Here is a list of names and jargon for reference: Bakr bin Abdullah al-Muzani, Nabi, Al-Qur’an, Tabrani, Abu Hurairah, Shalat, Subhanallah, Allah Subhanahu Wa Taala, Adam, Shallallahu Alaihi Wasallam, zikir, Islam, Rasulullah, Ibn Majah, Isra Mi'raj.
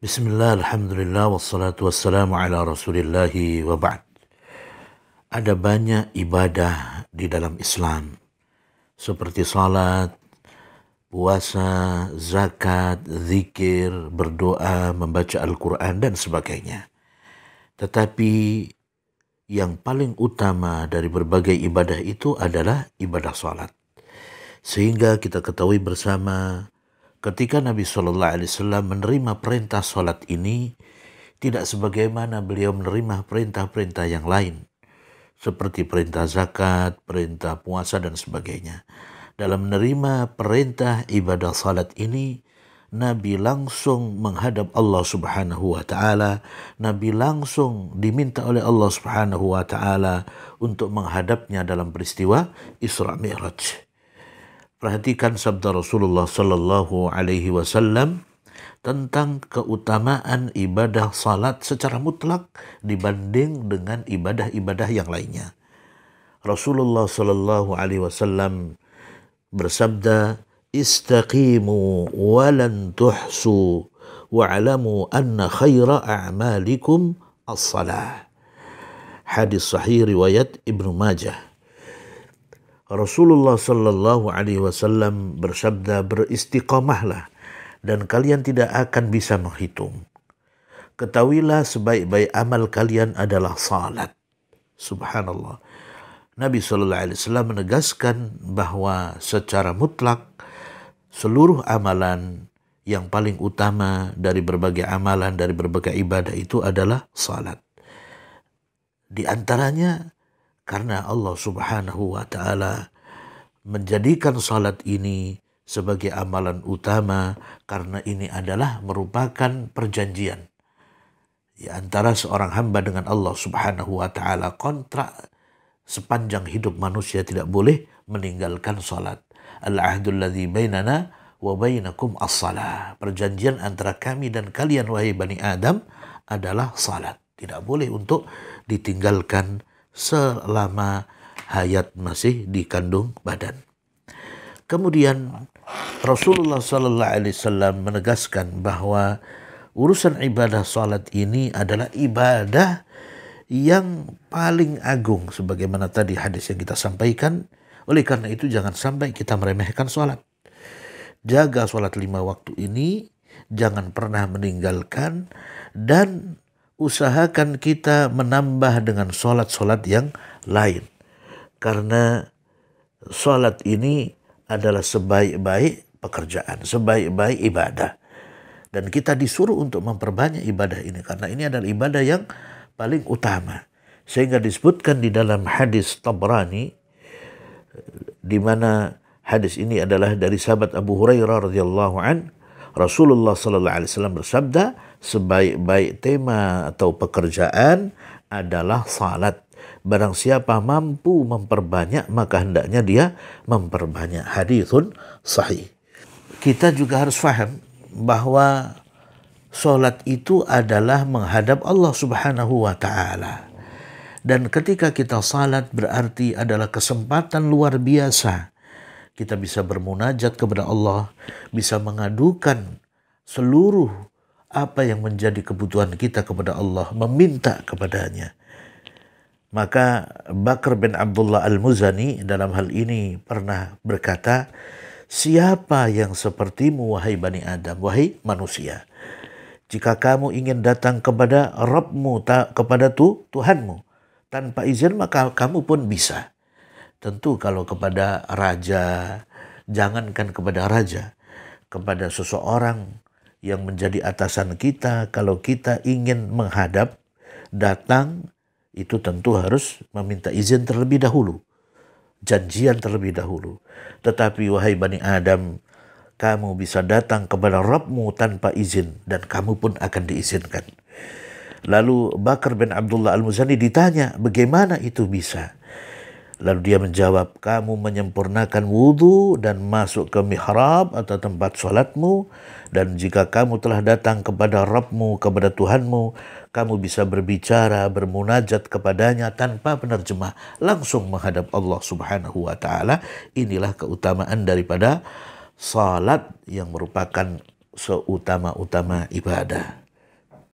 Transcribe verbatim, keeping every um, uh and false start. Bismillah, alhamdulillah, wassalatu wassalamu ala rasulillahi wa ba'd. Ada banyak ibadah di dalam Islam, seperti salat, puasa, zakat, zikir, berdoa, membaca Al-Quran, dan sebagainya. Tetapi yang paling utama dari berbagai ibadah itu adalah ibadah salat. Sehingga kita ketahui bersama, ketika Nabi Shallallahu Alaihi Wasallam menerima perintah sholat ini, tidak sebagaimana beliau menerima perintah-perintah yang lain, seperti perintah zakat, perintah puasa, dan sebagainya. Dalam menerima perintah ibadah sholat ini, Nabi langsung menghadap Allah Subhanahu Wa Taala. Nabi langsung diminta oleh Allah Subhanahu Wa Taala untuk menghadapnya dalam peristiwa Isra Mi'raj. Perhatikan sabda Rasulullah Shallallahu Alaihi Wasallam tentang keutamaan ibadah salat secara mutlak dibanding dengan ibadah-ibadah yang lainnya. Rasulullah Shallallahu Alaihi Wasallam bersabda, "Istaqimu walan tuhsu wa'alamu anna khaira a'malikum as-salah." Hadis sahih riwayat Ibn Majah. Rasulullah Shallallahu Alaihi Wasallam bersabda, "Beristiqomahlah dan kalian tidak akan bisa menghitung. Ketahuilah sebaik-baik amal kalian adalah salat." Subhanallah. Nabi Shallallahu Alaihi Wasallam menegaskan bahwa secara mutlak seluruh amalan yang paling utama dari berbagai amalan, dari berbagai ibadah itu adalah salat. Di antaranya, karena Allah Subhanahu Wa Taala menjadikan salat ini sebagai amalan utama, karena ini adalah merupakan perjanjian ya, antara seorang hamba dengan Allah Subhanahu Wa Taala. Kontrak sepanjang hidup manusia tidak boleh meninggalkan salat. Al-ahdul ladzi bainana wa bainakum as-salah. Perjanjian antara kami dan kalian wahai Bani Adam adalah salat. Tidak boleh untuk ditinggalkan selama hayat masih dikandung badan. Kemudian Rasulullah Sallallahu Alaihi Wasallam menegaskan bahwa urusan ibadah salat ini adalah ibadah yang paling agung, sebagaimana tadi hadis yang kita sampaikan. Oleh karena itu jangan sampai kita meremehkan salat. Jaga salat lima waktu ini, jangan pernah meninggalkan, dan usahakan kita menambah dengan sholat-sholat yang lain. Karena sholat ini adalah sebaik-baik pekerjaan, sebaik-baik ibadah. Dan kita disuruh untuk memperbanyak ibadah ini, karena ini adalah ibadah yang paling utama. Sehingga disebutkan di dalam hadis Tabrani, di mana hadis ini adalah dari sahabat Abu Hurairah radhiyallahu anhu, Rasulullah Sallallahu Alaihi Wasallam bersabda, sebaik-baik tema atau pekerjaan adalah salat. Barang siapa mampu memperbanyak, maka hendaknya dia memperbanyak. Hadithun sahih. Kita juga harus faham bahwa salat itu adalah menghadap Allah Subhanahu Wa Taala. Dan ketika kita salat berarti adalah kesempatan luar biasa. Kita bisa bermunajat kepada Allah, bisa mengadukan seluruh apa yang menjadi kebutuhan kita kepada Allah, meminta kepadanya. Maka Bakr bin Abdullah al-Muzani dalam hal ini pernah berkata, "Siapa yang sepertimu wahai Bani Adam, wahai manusia? Jika kamu ingin datang kepada Rabbmu, kepada tu, Tuhanmu, tanpa izin maka kamu pun bisa." Tentu kalau kepada raja, jangankan kepada raja, kepada seseorang yang menjadi atasan kita, kalau kita ingin menghadap, datang, itu tentu harus meminta izin terlebih dahulu, janjian terlebih dahulu. Tetapi wahai Bani Adam, kamu bisa datang kepada Rabbmu tanpa izin, dan kamu pun akan diizinkan. Lalu Bakr bin Abdullah al-Muzani ditanya, bagaimana itu bisa? Lalu dia menjawab, kamu menyempurnakan wudhu dan masuk ke mihrab atau tempat sholatmu. Dan jika kamu telah datang kepada Rabbmu, kepada Tuhanmu, kamu bisa berbicara, bermunajat kepadanya tanpa penerjemah. Langsung menghadap Allah Subhanahu Wa Ta'ala. Inilah keutamaan daripada salat yang merupakan seutama-utama ibadah.